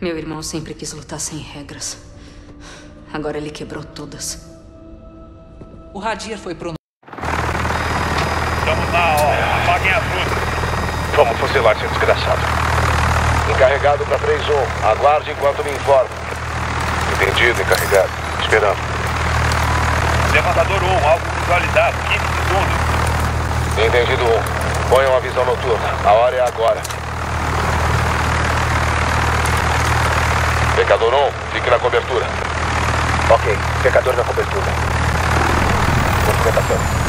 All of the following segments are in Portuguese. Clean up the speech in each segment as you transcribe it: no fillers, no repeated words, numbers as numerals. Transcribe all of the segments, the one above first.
Meu irmão sempre quis lutar sem regras. Agora ele quebrou todas. O Hadir foi pro... Estamos na hora. Apaguem a fruta. Vamos fuzilar esse desgraçado. Encarregado pra 3-1. Aguarde enquanto me informo. Entendido, encarregado. Esperando. Levantador 1, alvo visualizado. 15 segundos. Entendido 1. Ponham a visão noturna. A hora é agora. Pecador 1, fique na cobertura. Ok, pecador na cobertura. Movimentação.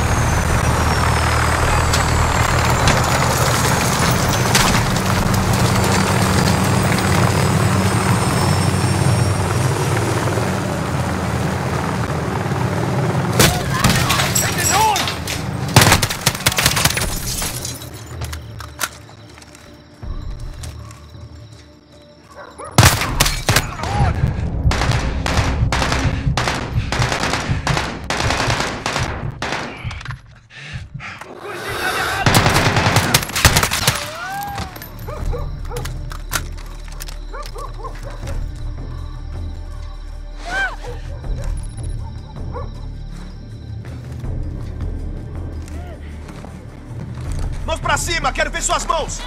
Quero ver suas mãos!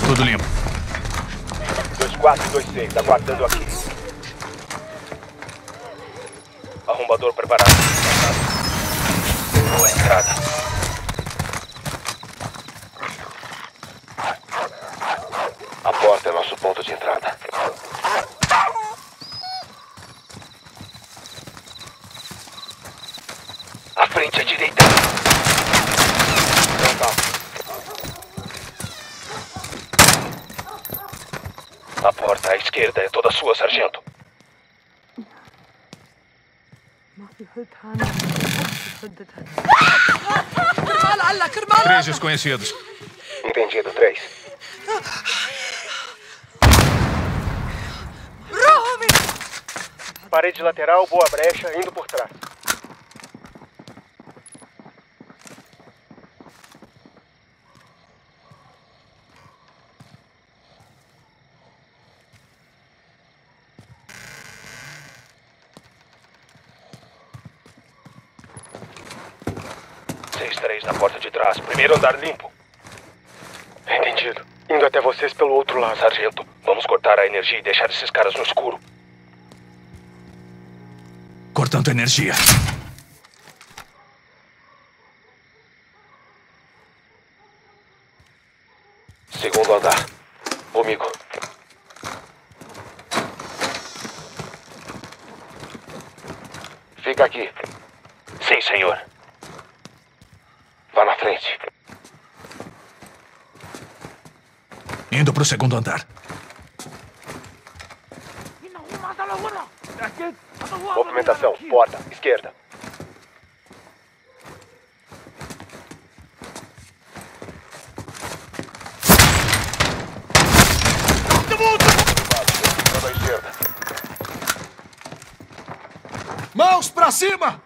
Tudo limpo. 2426, aguardando aqui. Arrombador preparado. Boa entrada. A porta é nosso ponto de entrada. À frente, à direita. A porta à esquerda é toda sua, sargento. Três desconhecidos. Entendido, 3. Parede lateral, boa brecha, indo por trás. Na porta de trás, primeiro andar limpo. Entendido. Indo até vocês pelo outro lado. Sargento, vamos cortar a energia e deixar esses caras no escuro. Cortando a energia. Segundo andar. Comigo. Fica aqui. Sim, senhor. Vá na frente. Indo pro segundo andar. Movimentação, porta, esquerda. Mãos pra cima!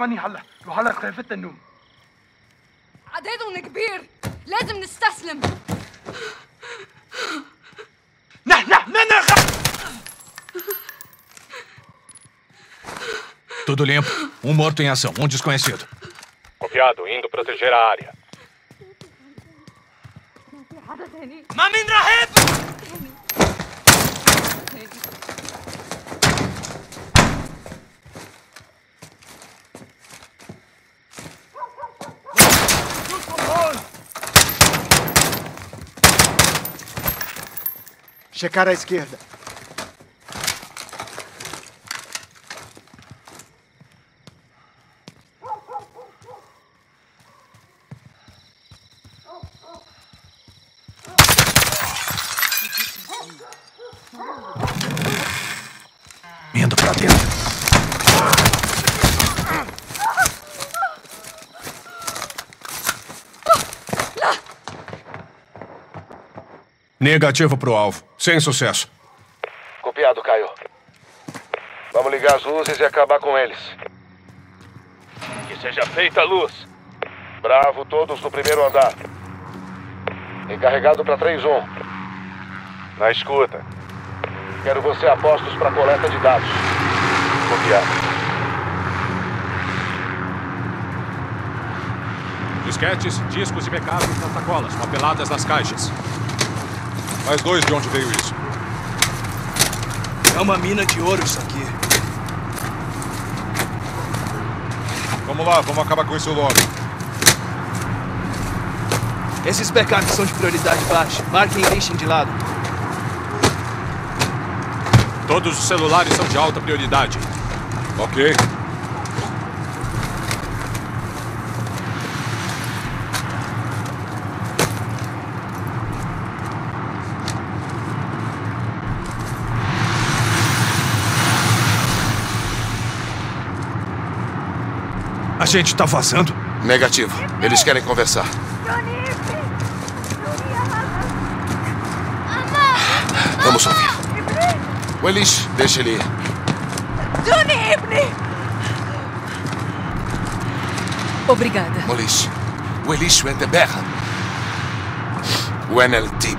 اسمعني هلا وهلا خافتنا النوم عددهم كبير لازم نستسلم نحن Tudo limpo. Um morto em ação, um desconhecido. silenciado, indo proteger a área. Checar à esquerda. Indo pra dentro. Negativo pro alvo. Sem sucesso. Copiado, Caio. Vamos ligar as luzes e acabar com eles. Que seja feita a luz. Bravo, todos do primeiro andar. Encarregado para 3-1. Na escuta. Quero você a postos para coleta de dados. Copiado. Disquetes, discos de backup, porta-colas, papeladas nas caixas. Mais dois de onde veio isso. É uma mina de ouro isso aqui. Vamos lá, vamos acabar com isso logo. Esses backups são de prioridade baixa. Marquem e deixem de lado. Todos os celulares são de alta prioridade. Ok. A gente tá vazando? Negativo. Eles querem conversar. Vamos ouvir. Willis, deixa ele ir. Obrigada. Willis. Willis Wendeberra. Wen el-Tib.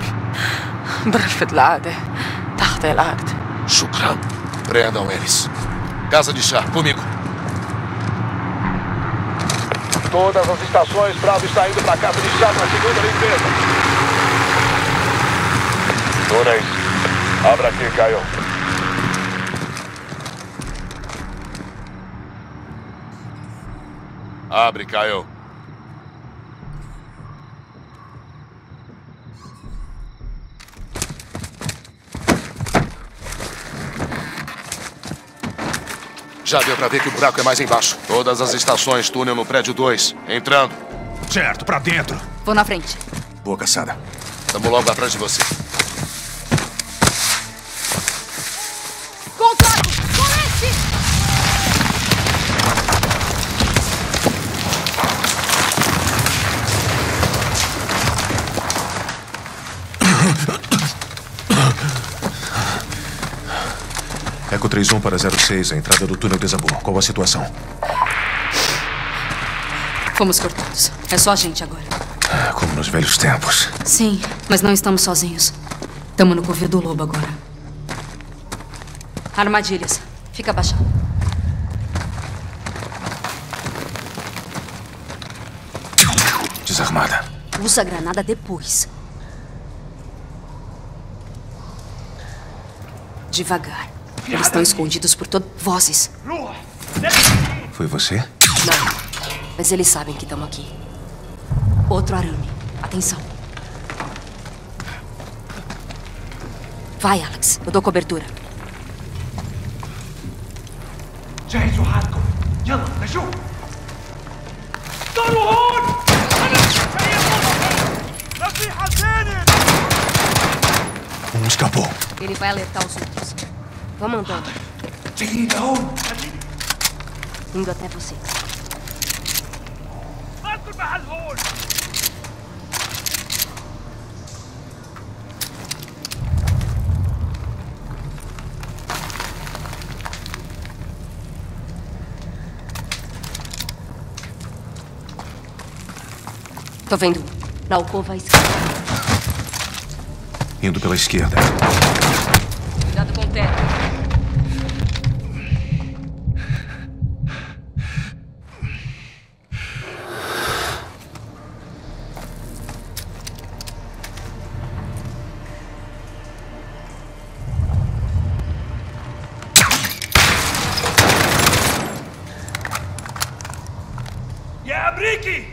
Brafetlade. Tartelade. Shukran. Prendam eles. Casa de chá, comigo. Todas as estações, Bravo está indo para a casa de chá na segunda limpeza. Torres, abra aqui, Caio. Abre, Caio. Já deu pra ver que o buraco é mais embaixo. Todas as estações, túnel no prédio 2. Entrando. Certo, pra dentro. Vou na frente. Boa caçada. Tamo logo atrás de você. Contato! Eco 31 para 06, a entrada do túnel desabou. Qual a situação? Fomos cortados. É só a gente agora. Ah, como nos velhos tempos. Sim, mas não estamos sozinhos. Estamos no covil do lobo agora. Armadilhas. Fica abaixado. Desarmada. Usa a granada depois. Devagar. Eles estão escondidos por todas as vozes. Foi você? Não, mas eles sabem que estamos aqui. Outro arame. Atenção. Vai, Alex. Eu dou cobertura. Um escapou. Ele vai alertar os outros. Vamos andando. Indo até vocês. Tô vendo. Na alcova à esquerda. Indo pela esquerda. Cuidado com o teto. aplique!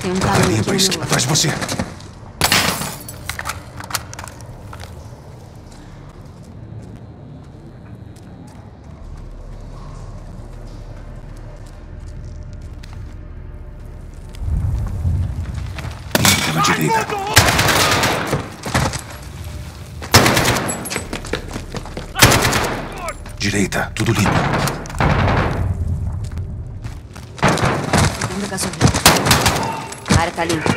Tem um caminho para a esquerda, atrás de você. Direita, tudo limpo. Segundo gasolina. A área tá limpa.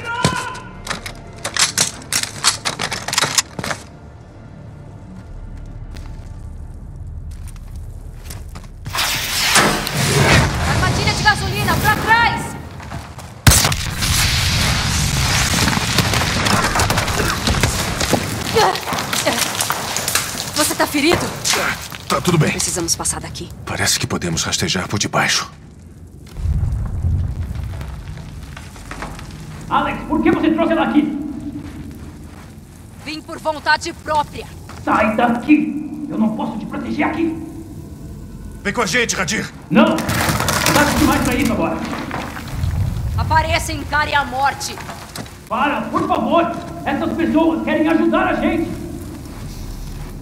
Armadilha de gasolina, pra trás! Você tá ferido? Tá tudo bem. Precisamos passar daqui. Parece que podemos rastejar por debaixo. Alex, por que você trouxe ela aqui? Vim por vontade própria. Sai daqui! Eu não posso te proteger aqui. Vem com a gente, Hadir. Não! Tá demais pra isso agora. Apareça e encare a morte. Para, por favor! Essas pessoas querem ajudar a gente.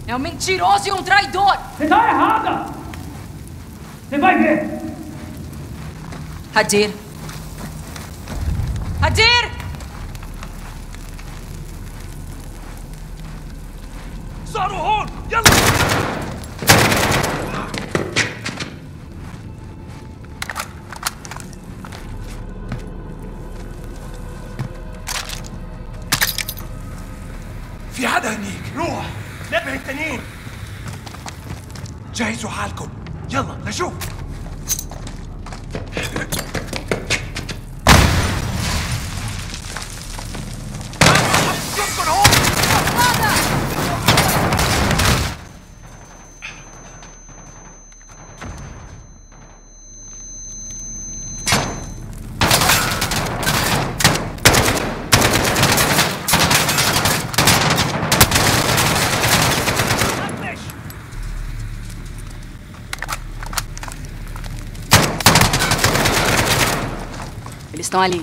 É um mentiroso e um traidor! Você tá errada! Você vai ver! Hadir! Hadir! Saruhon! في حدا هنيك! روح! نبه التانيين! جهزوا حالكم، يلا لشوف! شوفكن هون! Estão ali.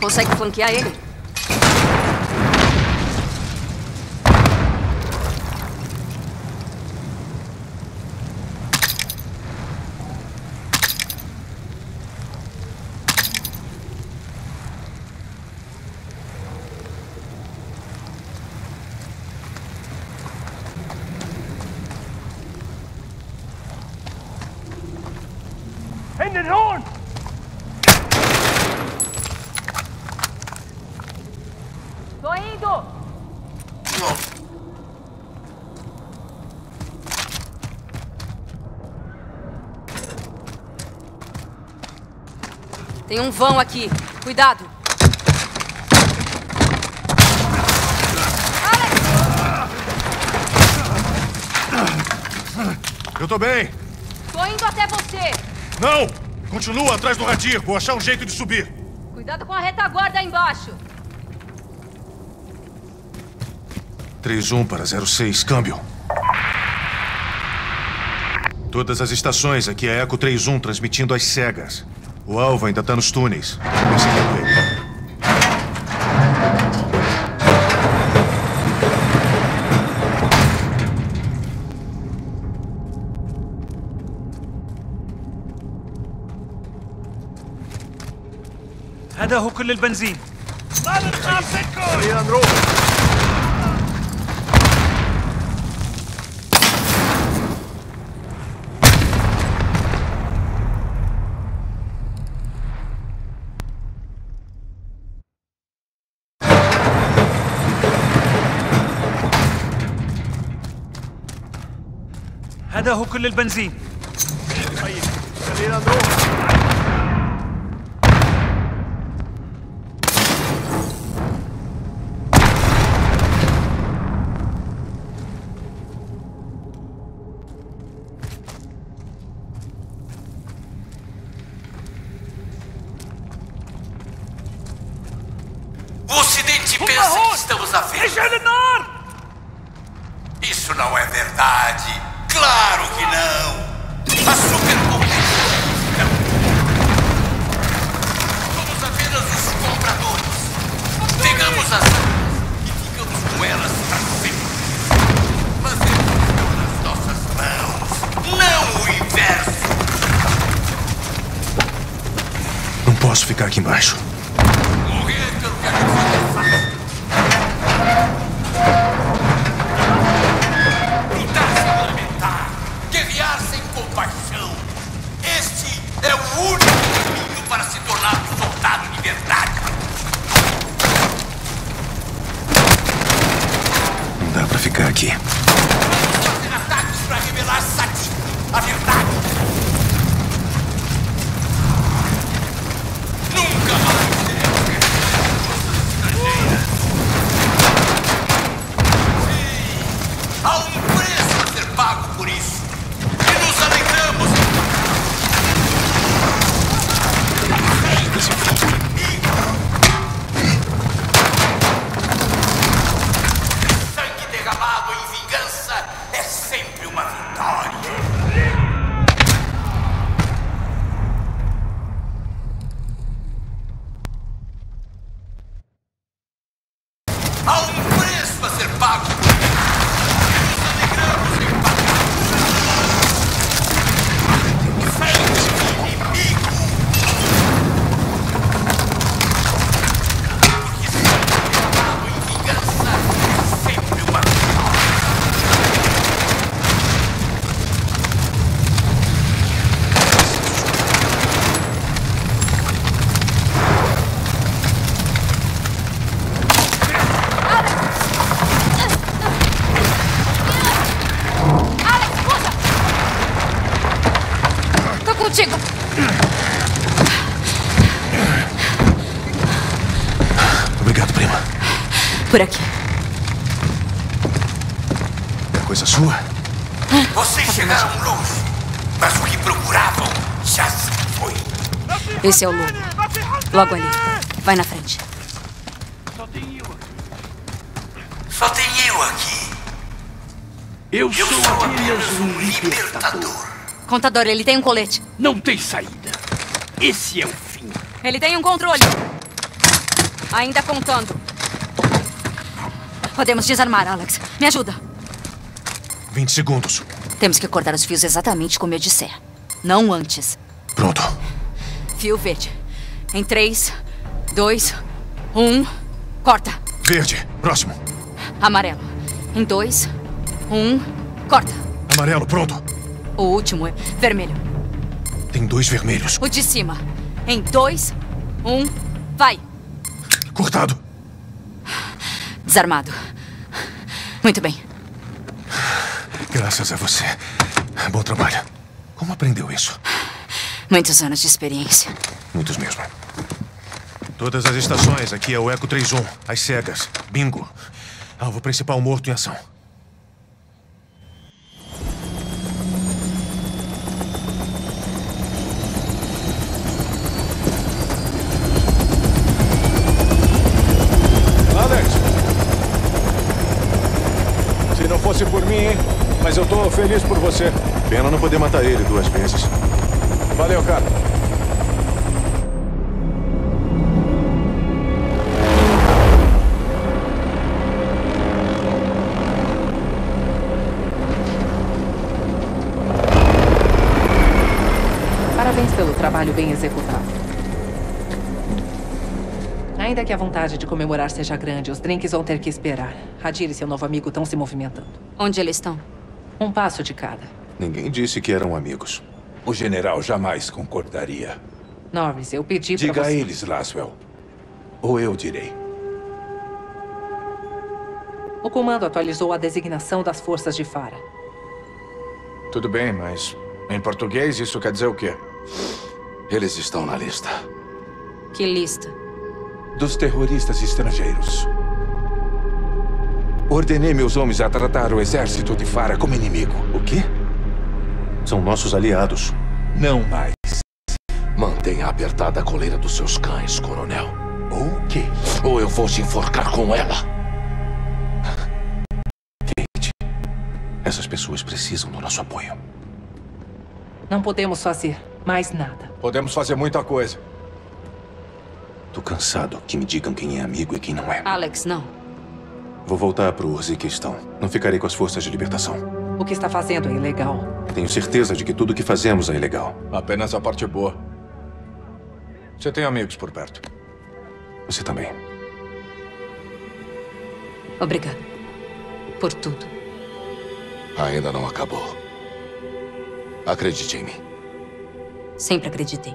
Consegue flanquear ele? Tem um vão aqui. Cuidado. Alex! Eu tô bem. Tô indo até você. Não! Continua atrás do Hadir. Vou achar um jeito de subir. Cuidado com a retaguarda aí embaixo. 3-1 para 06. Câmbio. Todas as estações. Aqui é Eco 3-1 transmitindo às cegas. O alvo ainda tá nos túneis. Perseguindo ele. هذا هو كل البنزين. ما بنخافكم. خلينا نروح. هذا هو كل البنزين. طيب خلينا نروح. Isso não é verdade. Claro que não. A supercompetição. Somos apenas os compradores. Pegamos as armas e ficamos com elas para sempre. Mas eles estão nas nossas mãos, não o inverso. Não posso ficar aqui embaixo. Morrer pelo que a gente faz. Por aqui. É coisa sua? Vocês chegaram longe, mas o que procuravam já se foi. Esse é o lobo. Logo ali. Vai na frente. Só tem eu aqui. Eu sou apenas um libertador. Contador, ele tem um colete. Não tem saída. Esse é o fim. Ele tem um controle. Ainda contando. Podemos desarmar, Alex. Me ajuda. 20 segundos. Temos que cortar os fios exatamente como eu disser. Não antes. Pronto. Fio verde. Em 3, 2, 1, corta. Verde. Próximo. Amarelo. Em 2, 1, corta. Amarelo, pronto. O último é vermelho. Tem dois vermelhos. O de cima. Em 2, 1, vai. Cortado. Desarmado. Muito bem. Graças a você. Bom trabalho. Como aprendeu isso? Muitos anos de experiência. Muitos mesmo. Todas as estações. Aqui é o Eco 31. As cegas. Bingo. Alvo principal morto em ação. Se por mim, hein? Mas eu tô feliz por você. Pena não poder matar ele duas vezes. Valeu, cara. Parabéns pelo trabalho bem executado. Ainda que a vontade de comemorar seja grande, os drinks vão ter que esperar. Hadir e seu novo amigo estão se movimentando. Onde eles estão? Um passo de cada. Ninguém disse que eram amigos. O general jamais concordaria. Norris, eu pedi pra você... Diga a eles, Laswell. Ou eu direi. O comando atualizou a designação das forças de Farah. Tudo bem, mas... em português isso quer dizer o quê? Eles estão na lista. Que lista? Dos terroristas estrangeiros. Ordenei meus homens a tratar o exército de Farah como inimigo. O quê? São nossos aliados. Não mais. Mantenha apertada a coleira dos seus cães, coronel. Ou o quê? Ou eu vou te enforcar com ela. Kate, essas pessoas precisam do nosso apoio. Não podemos fazer mais nada. Podemos fazer muita coisa. Tô cansado que me digam quem é amigo e quem não é. Alex, não. Vou voltar pro Urziquistão. Não ficarei com as forças de libertação. O que está fazendo é ilegal. Tenho certeza de que tudo o que fazemos é ilegal. Apenas a parte boa. Você tem amigos por perto. Você também. Obrigado. Por tudo. Ainda não acabou. Acredite em mim. Sempre acreditei.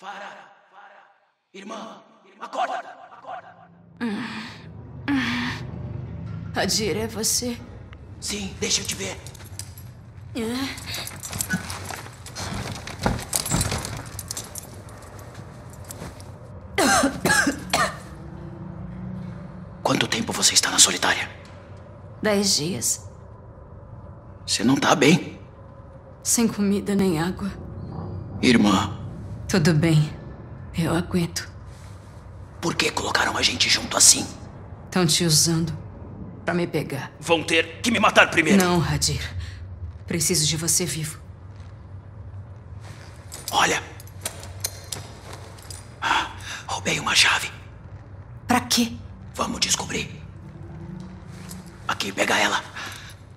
Farah! Irmã! Acorda! Hadir, é você? Sim, deixa eu te ver. Quanto tempo você está na solitária? 10 dias. Você não tá bem? Sem comida nem água. Irmã... Tudo bem. Eu aguento. Por que colocaram a gente junto assim? Estão te usando pra me pegar. Vão ter que me matar primeiro. Não, Hadir. Preciso de você vivo. Olha. Roubei uma chave. Pra quê? Vamos descobrir. Aqui, pega ela.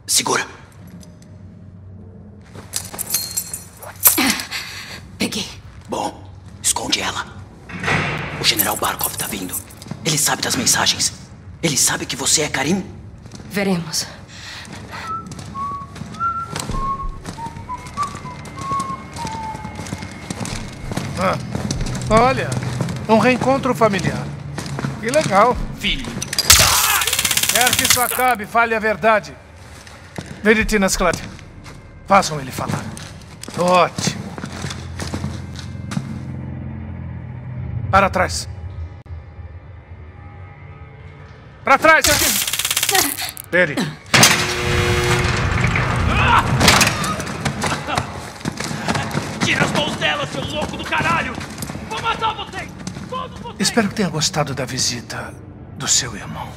Segura. Peguei. Bom, esconde ela. O general Barkov tá vindo. Ele sabe das mensagens. Ele sabe que você é Karim? Veremos. Olha, um reencontro familiar. Que legal. Filho. Quero que isso acabe, fale a verdade. Veritina, Sclad. Façam ele falar. Ótimo. Para trás. Para trás, aqui. Pere. Tira as mãos dela, seu louco do caralho! Vou matar vocês! Todos vocês! Espero que tenha gostado da visita do seu irmão.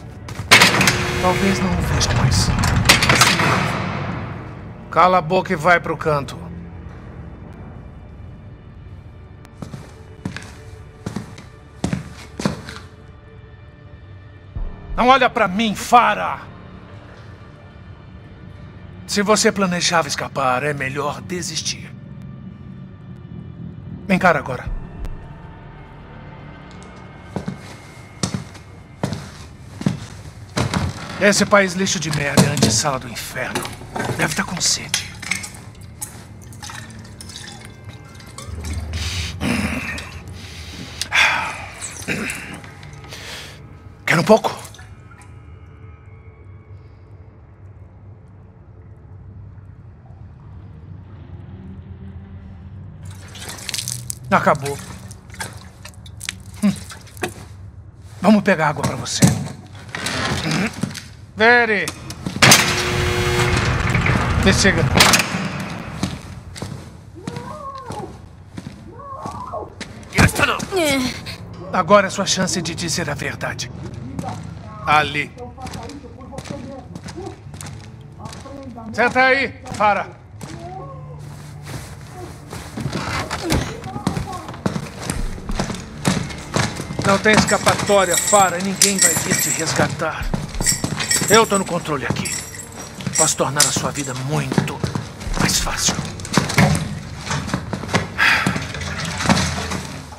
Talvez não o veja mais. Cala a boca e vai pro canto. Não olha pra mim, Farah! Se você planejava escapar, é melhor desistir. Me encara agora. Esse país lixo de merda é a antessala do inferno. Deve estar com sede. Quer um pouco? Acabou. Vamos pegar água pra você. Vere! Me siga. Agora é sua chance de dizer a verdade. Ali. Senta aí, Farah. Não tem escapatória, Farah. Ninguém vai vir te resgatar. Eu tô no controle aqui. Posso tornar a sua vida muito mais fácil.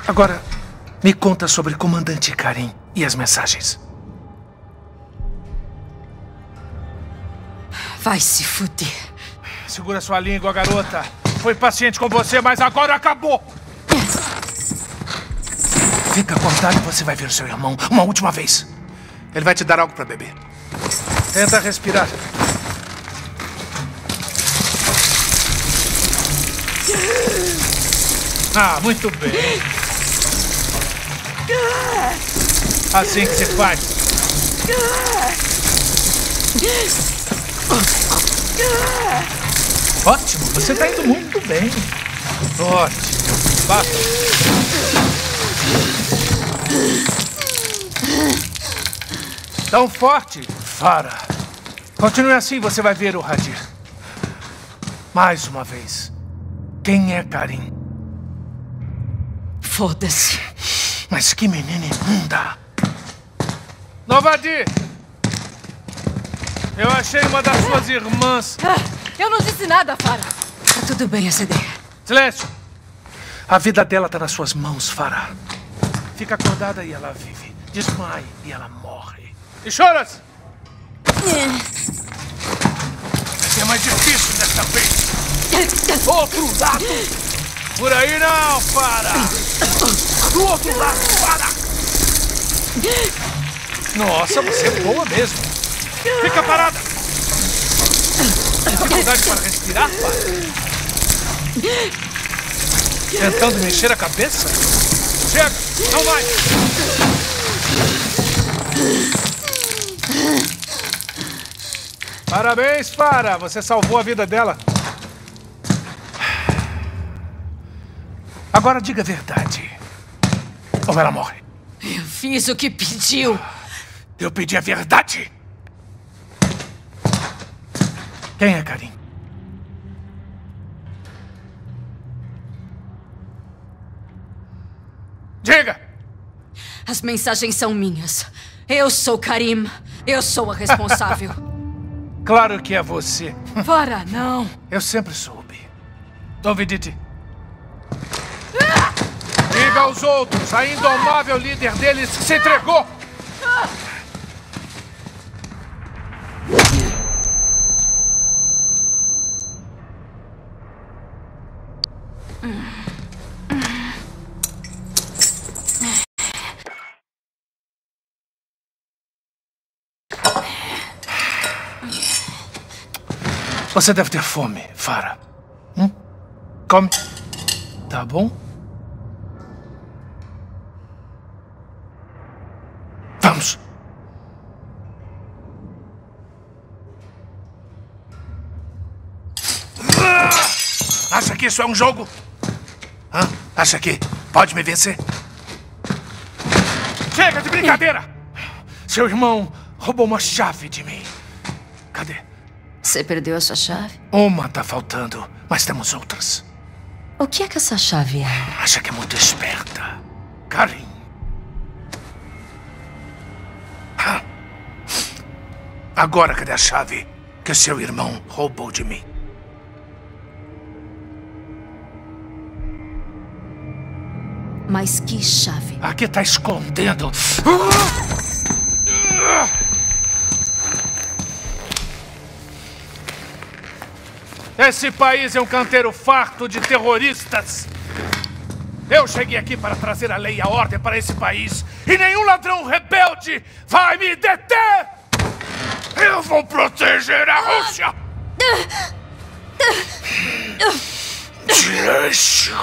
Agora, me conta sobre o comandante Karim e as mensagens. Vai se fuder. Segura sua língua, garota. Foi paciente com você, mas agora acabou. Fica acordado e você vai ver o seu irmão uma última vez. Ele vai te dar algo pra beber. Tenta respirar. Ah, muito bem. Assim que se faz. Ótimo, você tá indo muito bem. Ótimo. Basta. Tão forte, Farah. Continue assim, você vai ver o Hadir. Mais uma vez. Quem é Karim? Foda-se. Mas que menina imunda. Novadi! Eu achei uma das suas irmãs. Eu não disse nada, Farah. Tá tudo bem, essa ideia. Silêncio! A vida dela tá nas suas mãos, Farah. Fica acordada e ela vive. Desmaia e ela morre. E choras! É mais difícil dessa vez. Outro lado! Por aí não, Farah! Do outro lado, Farah! Nossa, você é boa mesmo. Fica parada! Dificuldade para respirar, Farah? Tentando mexer a cabeça? Chega! Não vai! Parabéns, Farah! Você salvou a vida dela. Agora diga a verdade. Ou ela morre. Eu fiz o que pediu. Eu pedi a verdade. Quem é Karim? Diga! As mensagens são minhas. Eu sou Karim. Eu sou a responsável. Claro que é você. Farah, não. Eu sempre soube. Duvidite. Diga aos outros, a indomável líder deles se entregou. Você deve ter fome, Farah. Come. Tá bom? Vamos. Acha que isso é um jogo? Hã? Acha que pode me vencer? Chega de brincadeira! Seu irmão roubou uma chave de mim. Cadê? Você perdeu a sua chave? Uma tá faltando, mas temos outras. O que é que essa chave é? Acha que é muito esperta, Karim. Agora cadê a chave que seu irmão roubou de mim? Mas que chave? Aqui tá escondendo. Esse país é um canteiro farto de terroristas. Eu cheguei aqui para trazer a lei e a ordem para esse país. E nenhum ladrão rebelde vai me deter! Eu vou proteger a Rússia! Silêncio!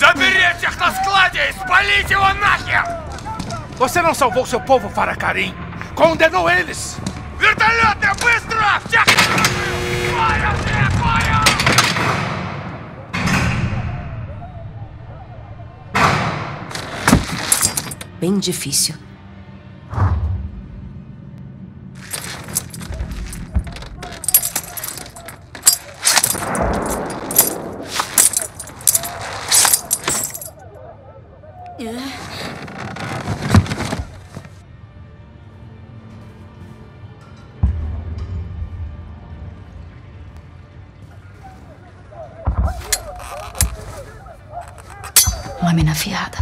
Заберите их на складе и спалите его нахер! Você não salvou seu povo, Farah. Karim condenou eles! Bem difícil. Lâmina afiada.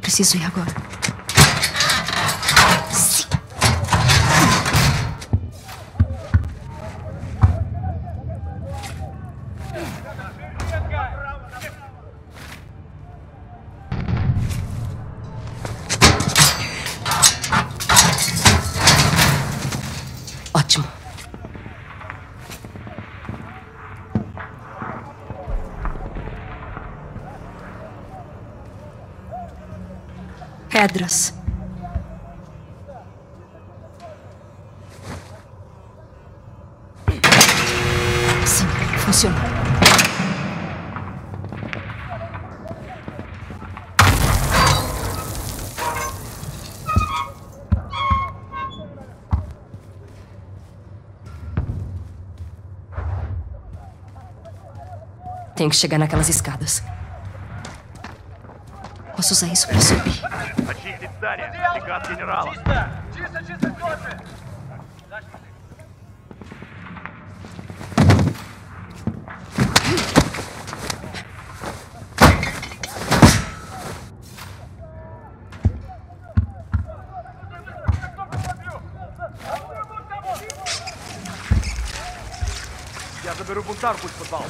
Preciso ir agora. Sim. Ótimo. Pedras. Sim, funciona. Tenho que chegar naquelas escadas. Posso usar isso pra subir. Я заберу бунтарь, пусть подвал.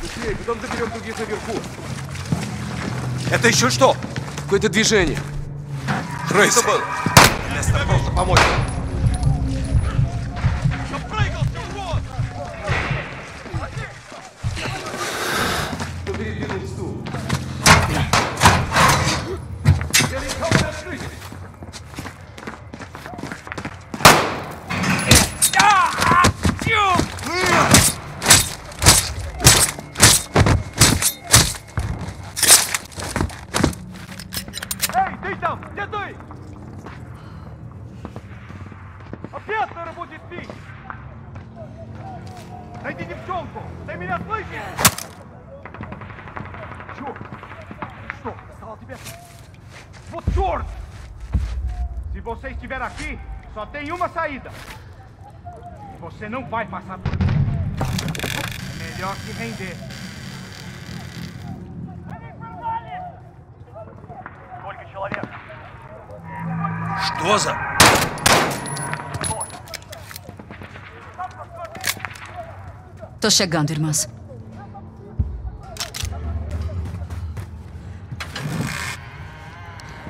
Быстрее, потом заберем других наверху. Это еще что? Какое-то движение. Рейс. Место просто помочь. Só tem uma saída. E você não vai passar por mim. É melhor se render. Что за? Tô chegando, irmãs.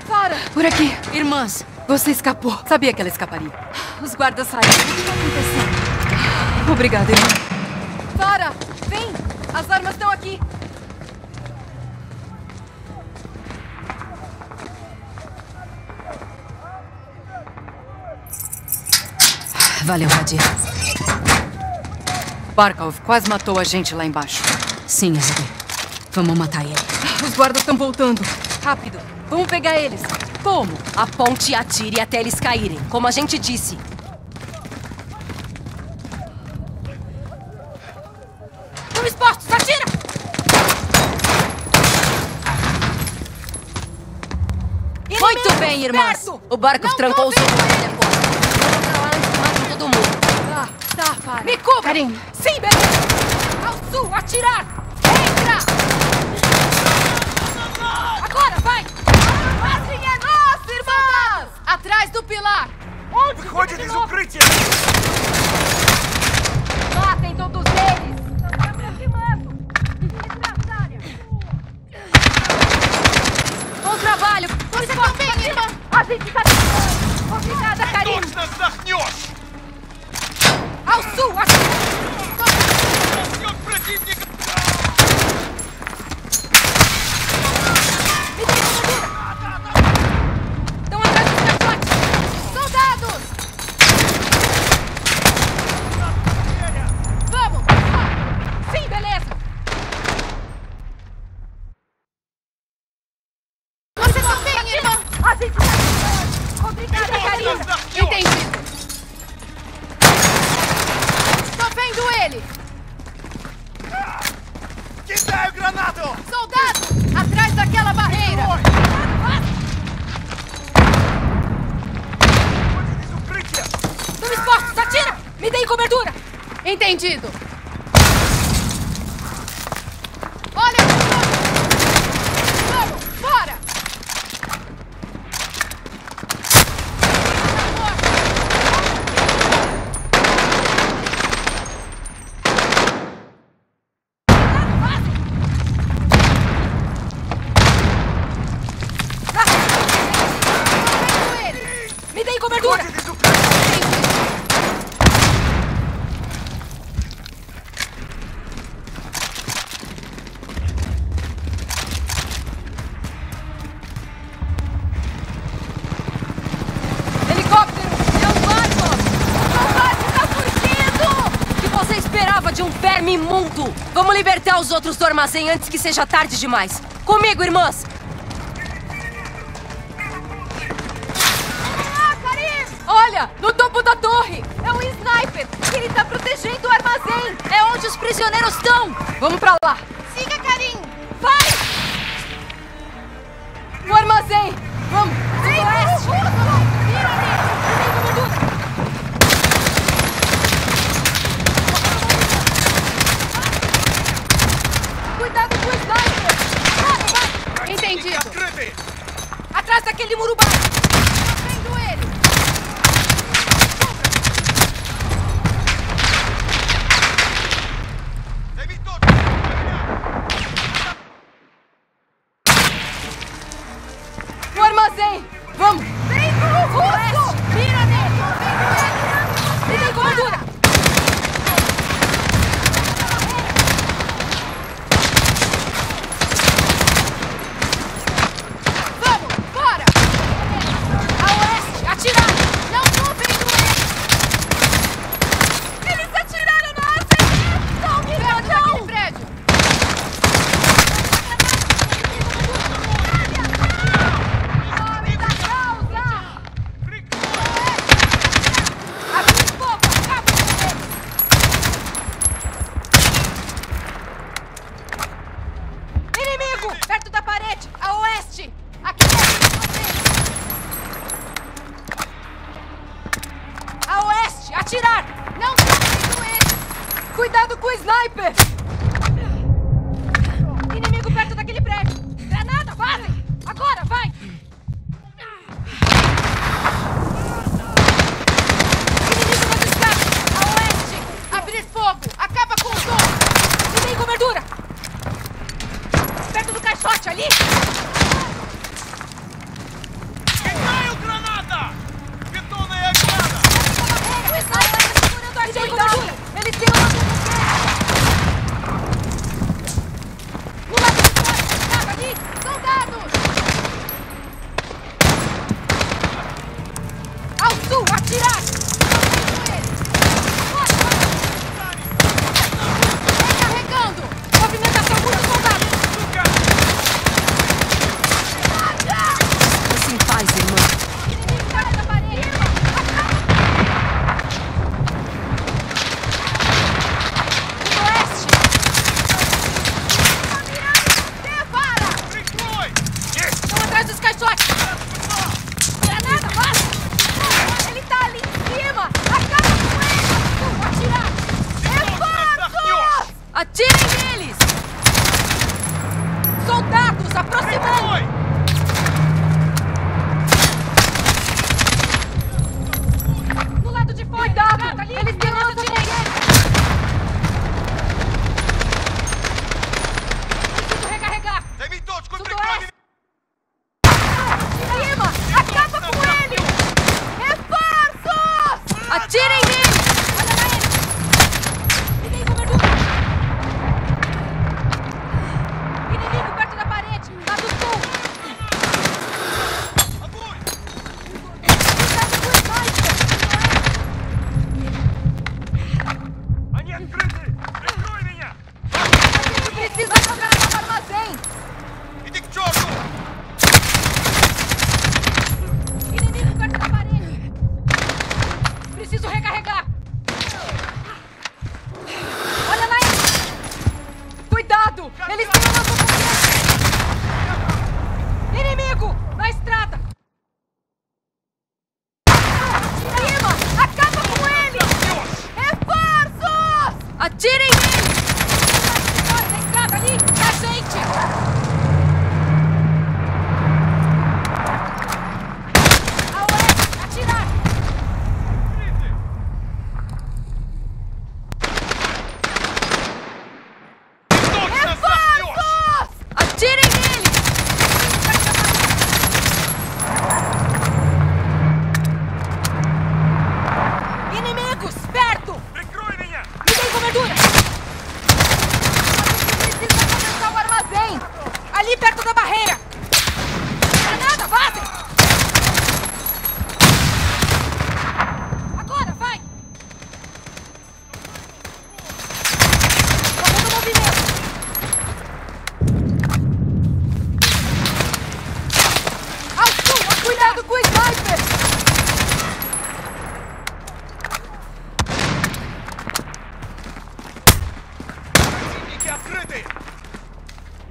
Farah! Por aqui, irmãs. Você escapou. Sabia que ela escaparia. Os guardas saíram. O que está acontecendo? Obrigada, irmã. Farah, vem! As armas estão aqui. Valeu, Hadir. Barkov quase matou a gente lá embaixo. Sim, Hadir. Vamos matar ele. Os guardas estão voltando. Rápido. Vamos pegar eles. Como? A ponte e atire até eles caírem, como a gente disse. Estão expostos! Atira! Muito bem, irmãs! O barco trancou os outros. Vamos pra lá antes que mate todo mundo. Tá, para. Me cubra! Karim! Sim, beleza! Ao sul, atirar! Entra! Agora, vai! Atrás do pilar! Onde? Выходит из укрытия! Matem todos eles! Estão me aproximando! Desgraçada! Bom trabalho! Vocês estão bem, irmã! A gente está tentando! Obrigada, Karim! Ao sul! Soldado! sem cobertura! Entendido! Olha! Vamos! Bora! Imundo! Vamos libertar os outros do armazém antes que seja tarde demais! Comigo, irmãs! Ah, Karim! Olha! No topo da torre! É um sniper! Ele tá protegendo o armazém! É onde os prisioneiros estão! Vamos pra lá! Siga, Karim! Vai! O armazém! Vamos! Oeste! Vira dentro! Entendido. Atrás daquele muro baixo. Vendo ele. O armazém. Vamos. Vem pro oeste. Mira nele. Vem com ele. Vem com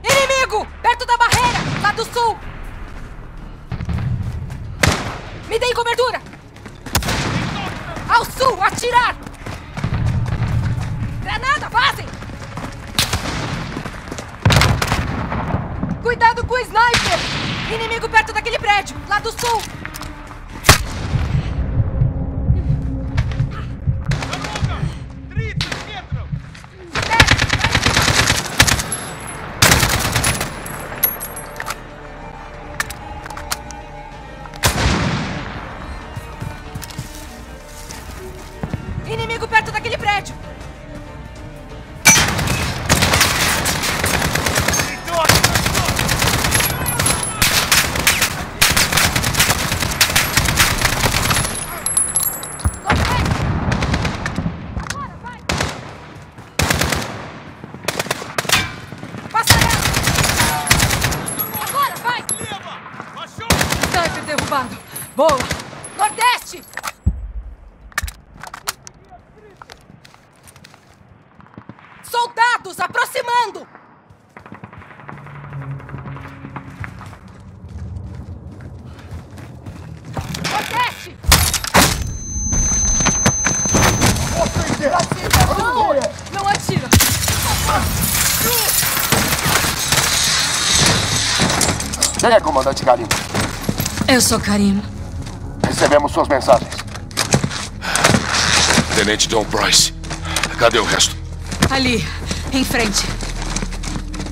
Inimigo! Perto da barreira! Lá do sul! Me deem cobertura! Ao sul! Atirar! Granada! Vazem! Cuidado com o sniper! Inimigo perto daquele prédio! Lá do sul! Quem é comandante Karim? Eu sou Karim. Recebemos suas mensagens. Tenente John Price, cadê o resto? Ali, em frente.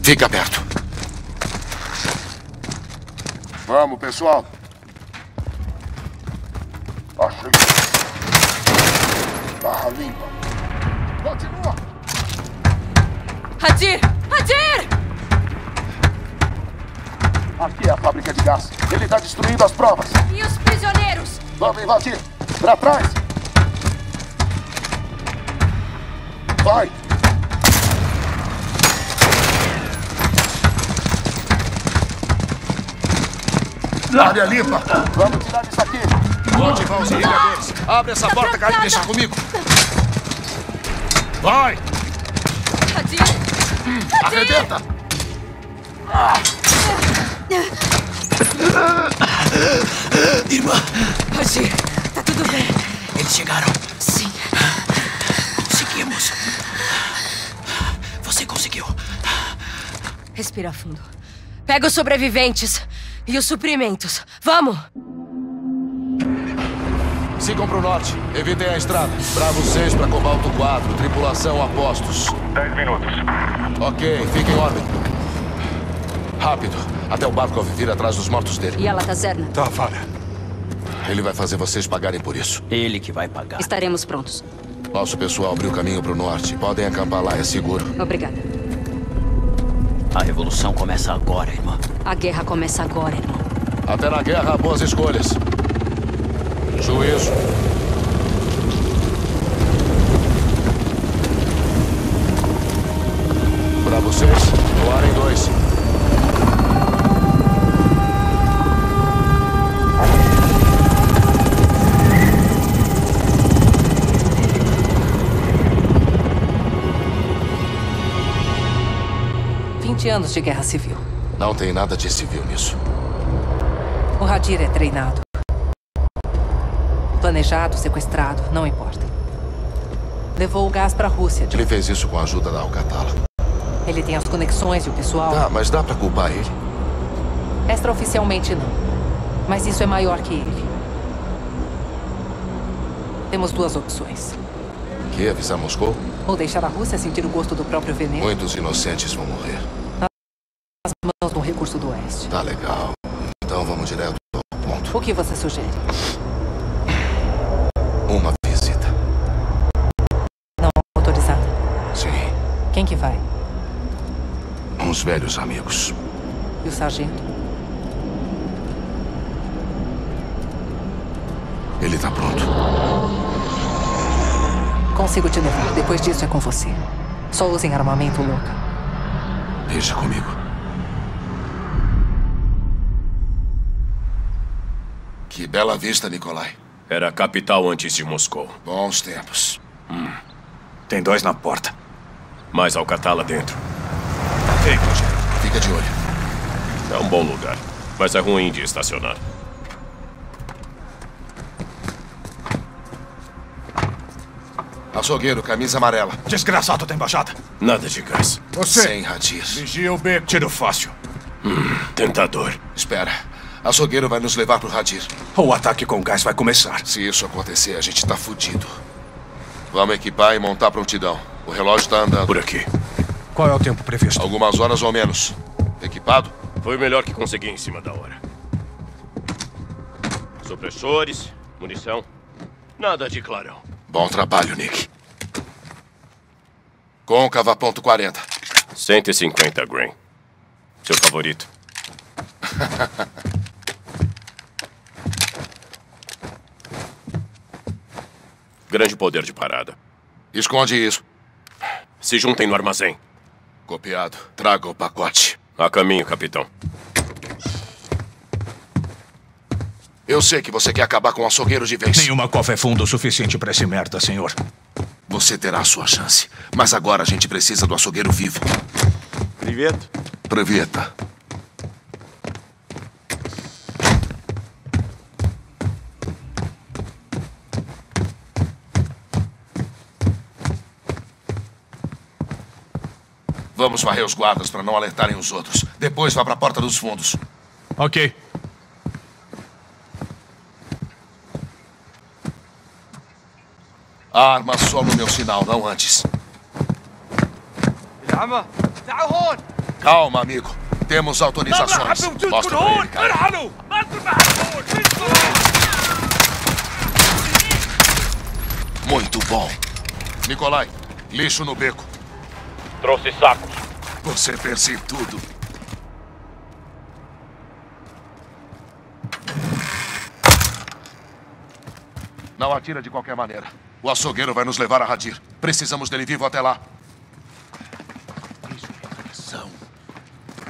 Fica perto. Vamos, pessoal. Achei. Barra limpa. Continua. Hadir! Hadir! Aqui é a fábrica de gás. Ele está destruindo as provas. E os prisioneiros? Vamos invadir. Para trás. Vai. Área limpa. Vamos tirar isso aqui. Onde vão os deles? Abre essa porta, Karim. Deixa comigo. Vai. Hadir. Arrebenta. Irmã! Hadir, tá tudo bem. Eles chegaram? Sim. Conseguimos. Você conseguiu. Respira fundo. Pega os sobreviventes e os suprimentos. Vamos! Sigam pro norte. Evitem a estrada. Bravo 6 pra Cobalto 4. Tripulação a postos. 10 minutos. Ok, fiquem em ordem. Rápido. Até o Barkov vir atrás dos mortos dele. E a Lataserna? Tá, Farah. Ele vai fazer vocês pagarem por isso. Ele que vai pagar. Estaremos prontos. Nosso pessoal abriu o caminho pro norte. Podem acampar lá, é seguro. Obrigada. A revolução começa agora, irmã. A guerra começa agora, irmão. Até na guerra, boas escolhas. Juízo. Pra vocês, doarem 2. Anos de guerra civil. Não tem nada de civil nisso. O Hadir é treinado. Planejado, sequestrado, não importa. Levou o gás pra Rússia. Ele fez isso com a ajuda da Al-Qatala. Ele tem as conexões e o pessoal... Tá, mas dá pra culpar ele? Extraoficialmente não. Mas isso é maior que ele. Temos 2 opções. Que? Avisar Moscou? Ou deixar a Rússia sentir o gosto do próprio veneno? Muitos inocentes vão morrer. As mãos do recurso do oeste. Tá legal. Então vamos direto ao ponto. O que você sugere? Uma visita. Não autorizada? Sim. Quem que vai? Uns velhos amigos. E o sargento? Ele tá pronto. Consigo te levar. Depois disso é com você. Só usem armamento louca. Deixa comigo. Que bela vista, Nicolai. Era a capital antes de Moscou. Bons tempos. Tem 2 na porta. Mais Al-Qatala dentro. Ei, Rogério, fica de olho. É um bom lugar, mas é ruim de estacionar. Açougueiro, camisa amarela. Desgraçado, tem baixada. Nada de gás. Você! Sem Hadir. Vigia o beco. Tiro fácil. Tentador. Espera. Açougueiro vai nos levar pro Hadir. O ataque com gás vai começar. Se isso acontecer, a gente tá fudido. Vamos equipar e montar prontidão. O relógio tá andando. Por aqui. Qual é o tempo previsto? Algumas horas ou menos. Equipado? Foi o melhor que consegui em cima da hora. Supressores, munição. Nada de clarão. Bom trabalho, Nick. Côncava, ponto 40. 150 grain. Seu favorito. Grande poder de parada. Esconde isso. Se juntem no armazém. Copiado. Traga o pacote. A caminho, capitão. Eu sei que você quer acabar com o açougueiro de vez. Nenhuma cova é fundo o suficiente pra esse merda, senhor. Você terá a sua chance. Mas agora a gente precisa do açougueiro vivo. Privet. Preveta. Vamos varrer os guardas para não alertarem os outros. Depois vá para a porta dos fundos. Ok. Arma só no meu sinal, não antes. Arma! Calma, amigo. Temos autorizações. Mostra pra ele, cara. Muito bom. Nicolai, lixo no beco. Trouxe sacos. Você pensa em tudo. Não atira de qualquer maneira. O açougueiro vai nos levar a Hadir. Precisamos dele vivo até lá.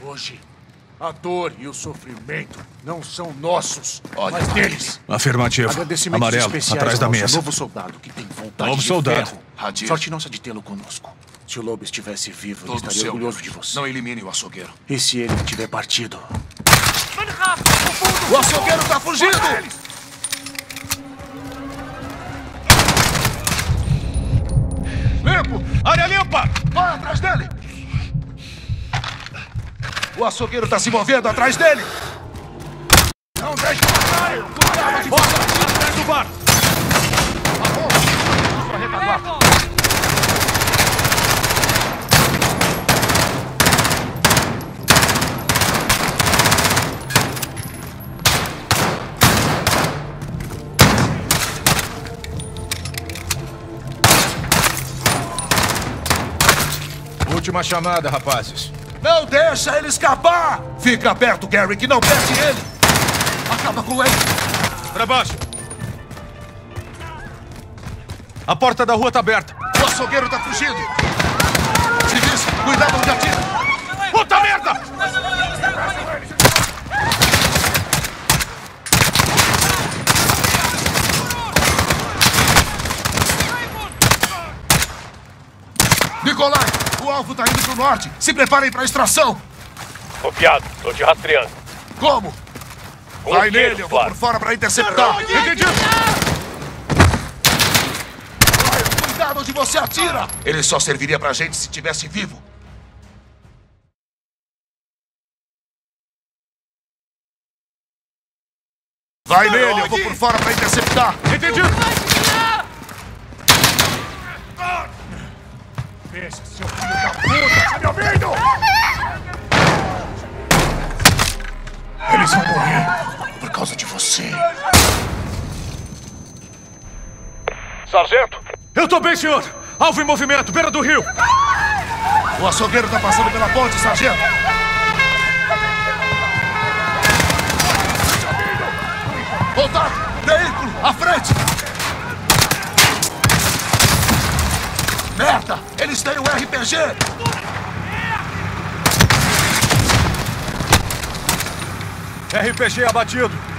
Hoje, a dor e o sofrimento não são nossos, olha, mas deles. Afirmativo. Agradecimentos amarelo, especiais atrás da mesa. Novo soldado que tem vontade novo de soldado. Ferro. Hadir. Sorte nossa de tê-lo conosco. Se o lobo estivesse vivo, todo ele estaria seu orgulhoso de você. Não elimine o açougueiro. E se ele tiver partido? O açougueiro tá fugindo! Limpo! Área limpa! Vai atrás dele! O açougueiro tá se movendo atrás dele! Não deixe passar! Cuidado de bosta! Atrás do bar! Última chamada, rapazes. Não deixa ele escapar! Fica perto, Gary, que não perde ele! Acaba com ele! Pra baixo! A porta da rua tá aberta! O açougueiro tá fugindo! Se diz, cuidado onde atira! Puta merda! Nicolai! O alvo tá indo pro norte. Se preparem pra extração. Copiado. Tô te rastreando. Como? Vai nele, eu vou por fora pra interceptar. Entendido. Cuidado onde você atira. Ele só serviria pra gente se estivesse vivo. Vai nele, eu vou por fora pra interceptar. Entendido. Deixa, seu filho da puta! Tá me ouvindo? Eles vão morrer por causa de você. Sargento! Eu tô bem, senhor! Alvo em movimento, beira do rio! O açougueiro tá passando pela ponte, sargento! Contato! Veículo! À frente! Merda! Eles têm um RPG! RPG abatido!